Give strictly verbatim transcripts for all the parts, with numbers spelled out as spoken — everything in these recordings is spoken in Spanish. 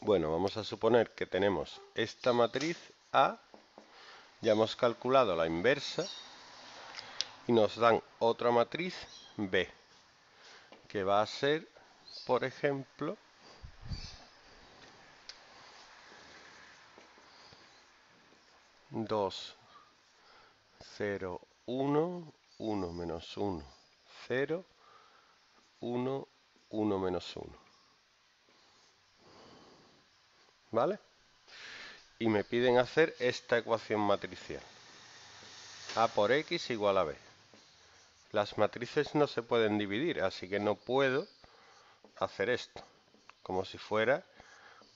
Bueno, vamos a suponer que tenemos esta matriz A, ya hemos calculado la inversa y nos dan otra matriz B, que va a ser, por ejemplo, dos, cero, uno, uno menos uno, cero, uno, uno menos uno. ¿Vale? Y me piden hacer esta ecuación matricial. A por X igual a B. Las matrices no se pueden dividir, así que no puedo hacer esto, como si fuera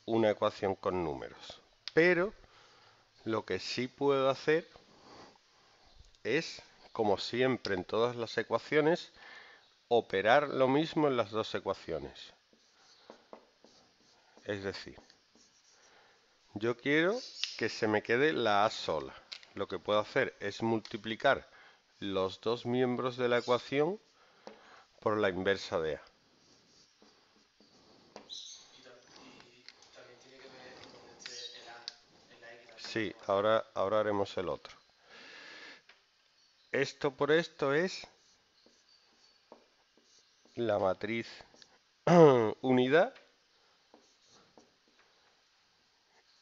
una ecuación con números. Pero lo que sí puedo hacer es, como siempre en todas las ecuaciones, operar lo mismo en las dos ecuaciones. Es decir, yo quiero que se me quede la A sola. Lo que puedo hacer es multiplicar los dos miembros de la ecuación por la inversa de A. Sí, ahora, ahora haremos el otro. Esto por esto es la matriz unidad.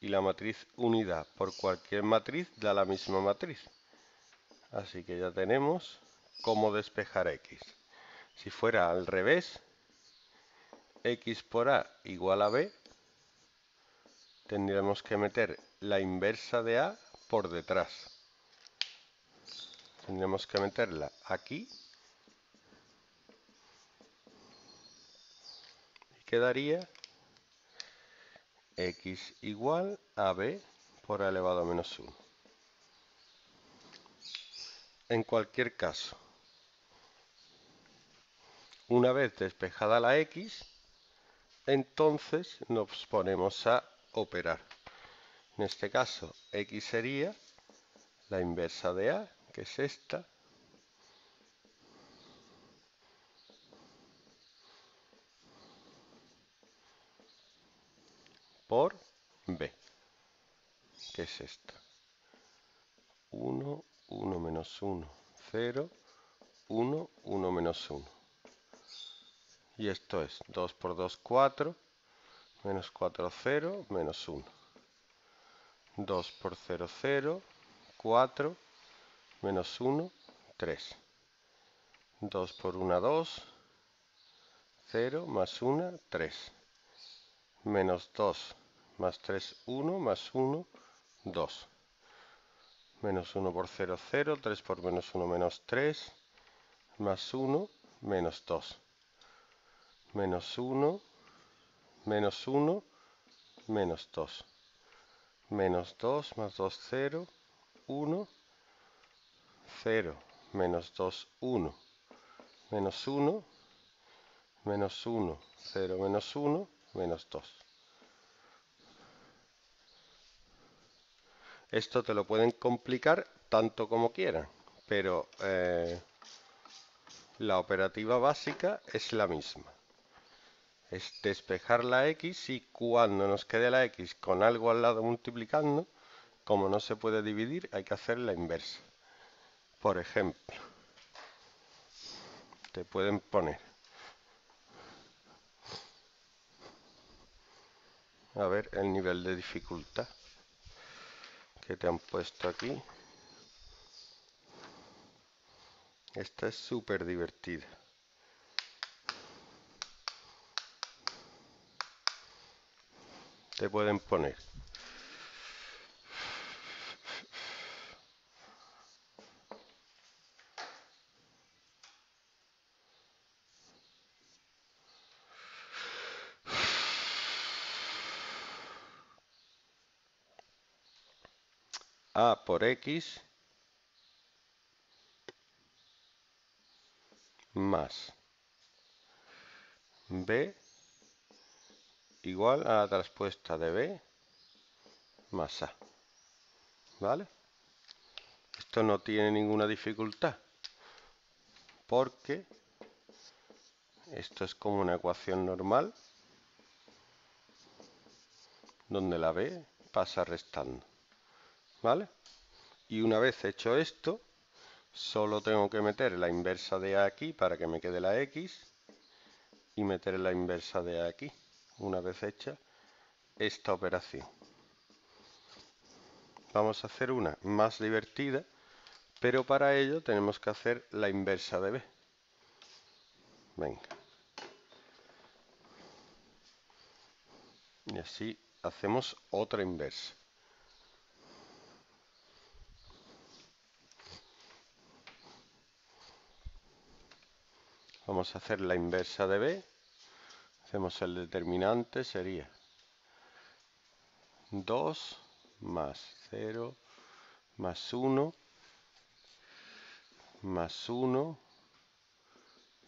Y la matriz unidad por cualquier matriz da la misma matriz. Así que ya tenemos cómo despejar X. Si fuera al revés, X por A igual a B, tendríamos que meter la inversa de A por detrás. Tendríamos que meterla aquí. Y quedaría X igual a B por A elevado a menos uno. En cualquier caso, una vez despejada la X, entonces nos ponemos a operar. En este caso, X sería la inversa de A, que es esta, por B, que es esta. uno, uno menos uno, cero, uno, uno menos uno. Y esto es dos por dos, cuatro, menos cuatro, cero, menos uno. dos por cero, cero, cuatro, menos uno, tres. dos por uno, dos, cero, más uno, tres. Menos dos más tres, uno, más uno, dos. Menos uno por cero, cero, tres por menos uno, menos tres, más uno, menos dos. Menos uno, menos uno, menos dos. Menos dos más dos, cero, uno, cero, menos dos, uno, menos uno, menos uno, cero, menos uno, menos dos. Esto te lo pueden complicar tanto como quieran, pero eh, la operativa básica es la misma. Es despejar la X y cuando nos quede la X con algo al lado multiplicando, como no se puede dividir, hay que hacer la inversa. Por ejemplo, te pueden poner, a ver el nivel de dificultad que te han puesto aquí. Esta es súper divertida. Te pueden poner A por X más B igual a la transpuesta de B más A. ¿Vale? Esto no tiene ninguna dificultad, porque esto es como una ecuación normal donde la B pasa restando, ¿vale? Y una vez hecho esto, solo tengo que meter la inversa de A aquí para que me quede la X y meter la inversa de A aquí, una vez hecha esta operación. Vamos a hacer una más divertida, pero para ello tenemos que hacer la inversa de B. Venga. Y así hacemos otra inversa. Vamos a hacer la inversa de B. Hacemos el determinante, sería dos más cero más uno más uno,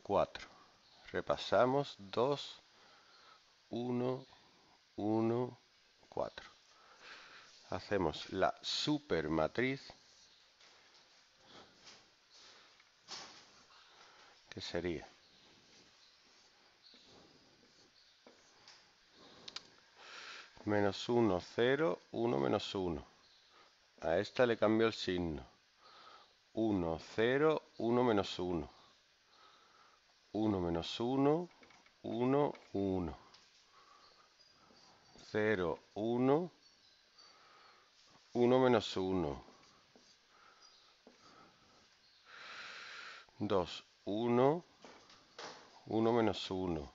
cuatro. Repasamos dos, uno, uno, cuatro. Hacemos la supermatriz, que sería menos uno, cero, uno, menos uno. A esta le cambio el signo. uno, cero, uno, menos uno. uno, menos uno, uno, uno. cero, uno, uno, menos uno. dos, uno, uno, menos uno.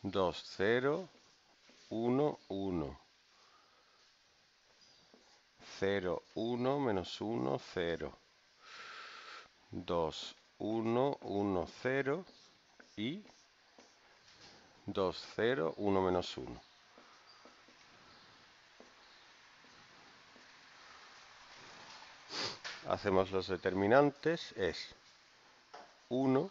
dos, cero, uno, uno. cero, uno, menos uno, cero. dos, uno, uno, cero. Y dos, cero, uno, menos uno. Hacemos los determinantes. Es uno,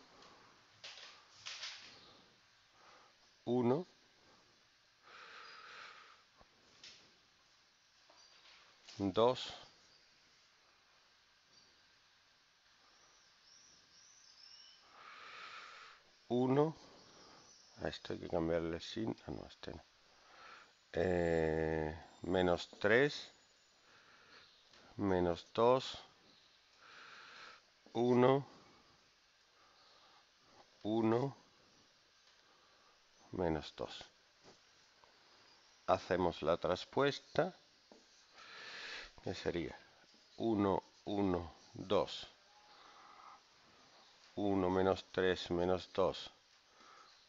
uno, dos, uno, a esto hay que cambiarle sin, ah, no, este no. Eh, menos tres, menos dos, uno, uno, menos dos. Hacemos la traspuesta, que sería uno, uno, dos, uno menos tres menos dos,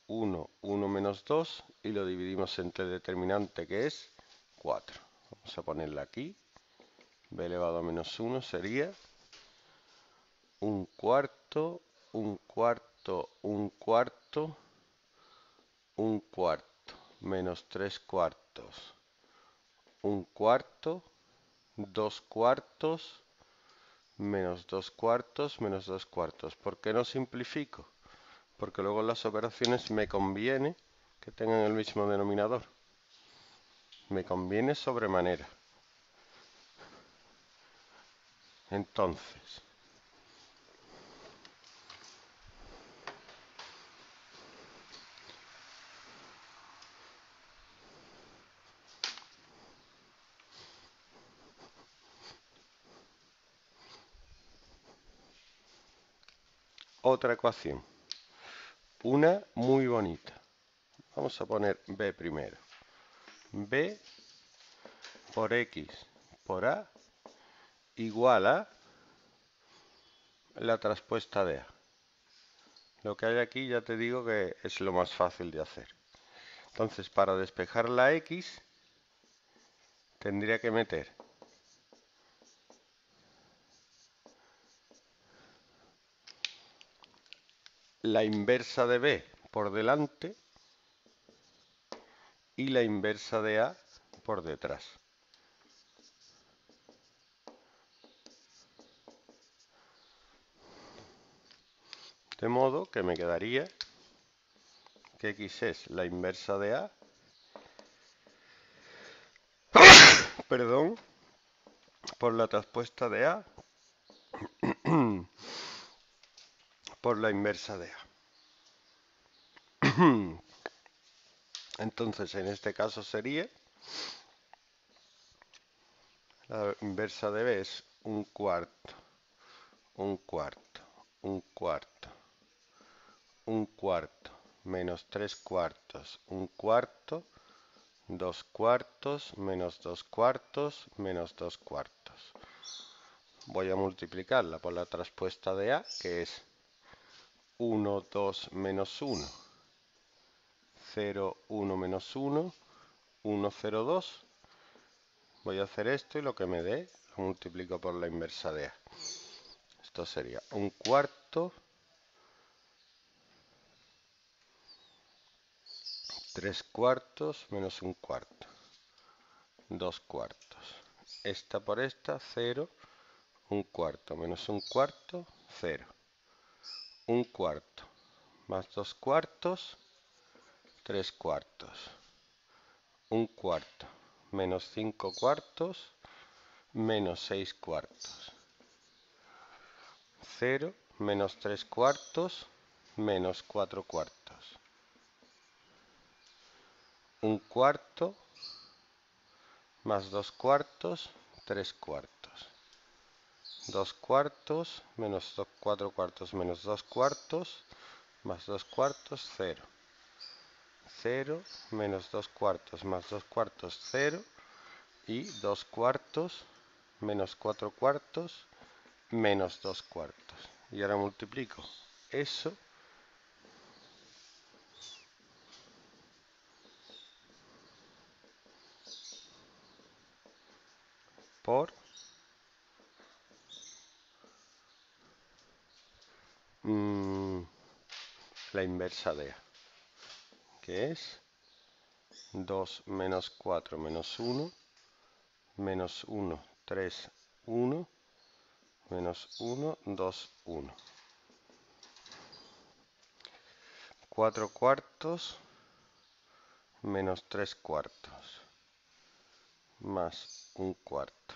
uno, uno menos dos, y lo dividimos entre el determinante, que es cuatro. Vamos a ponerla aquí. B elevado a menos uno sería un cuarto, un cuarto, un cuarto, un cuarto, menos tres cuartos, un cuarto, dos cuartos, menos dos cuartos, menos dos cuartos. ¿Por qué no simplifico? Porque luego las operaciones me conviene que tengan el mismo denominador. Me conviene sobremanera. Entonces, otra ecuación, una muy bonita. Vamos a poner B primero. B por X por A igual a la traspuesta de A. Lo que hay aquí ya te digo que es lo más fácil de hacer. Entonces, para despejar la X, tendría que meter la inversa de B por delante y la inversa de A por detrás. De modo que me quedaría que X es la inversa de A, perdón, por la traspuesta de A, por la inversa de A. Entonces, en este caso sería la inversa de B es un cuarto, un cuarto, un cuarto, un cuarto, menos tres cuartos, un cuarto, dos cuartos, menos dos cuartos, menos dos cuartos. Voy a multiplicarla por la traspuesta de A, que es uno, dos, menos uno, cero, uno, menos uno, uno, cero, dos. Voy a hacer esto y lo que me dé lo multiplico por la inversa de A. Esto sería un cuarto, tres cuartos, menos un cuarto, dos cuartos. Esta por esta, cero, un cuarto, menos un cuarto, cero. Un cuarto, más dos cuartos, tres cuartos. Un cuarto, menos cinco cuartos, menos seis cuartos. cero, menos tres cuartos, menos cuatro cuartos. Un cuarto, más dos cuartos, tres cuartos. dos cuartos, menos cuatro cuartos, menos dos cuartos, más dos cuartos, cero. cero, menos dos cuartos, más dos cuartos, cero. Y dos cuartos, menos cuatro cuartos, menos dos cuartos. Y ahora multiplico eso por la inversa de A, que es dos menos cuatro menos uno, menos uno, tres, uno, menos uno, dos, uno. cuatro cuartos menos tres cuartos, más un cuarto,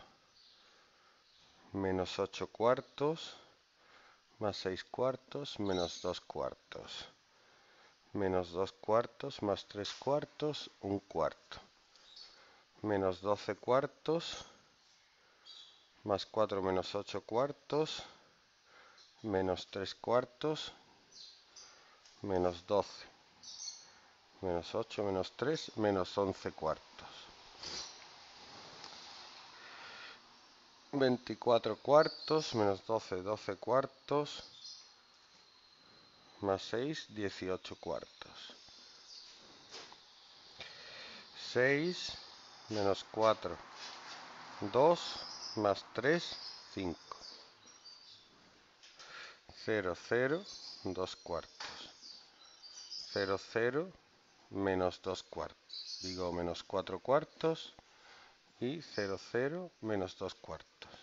menos ocho cuartos, más seis cuartos, menos dos cuartos, menos dos cuartos, más tres cuartos, un cuarto, menos doce cuartos, más cuatro menos ocho cuartos, menos tres cuartos, menos doce, menos ocho menos tres, menos once cuartos. veinticuatro cuartos, menos doce, doce cuartos, más seis, dieciocho cuartos. seis, menos cuatro, dos, más tres, cinco. cero, cero, dos cuartos. cero, cero, menos dos cuartos. Digo, menos cuatro cuartos. Y cero, cero, menos dos cuartos.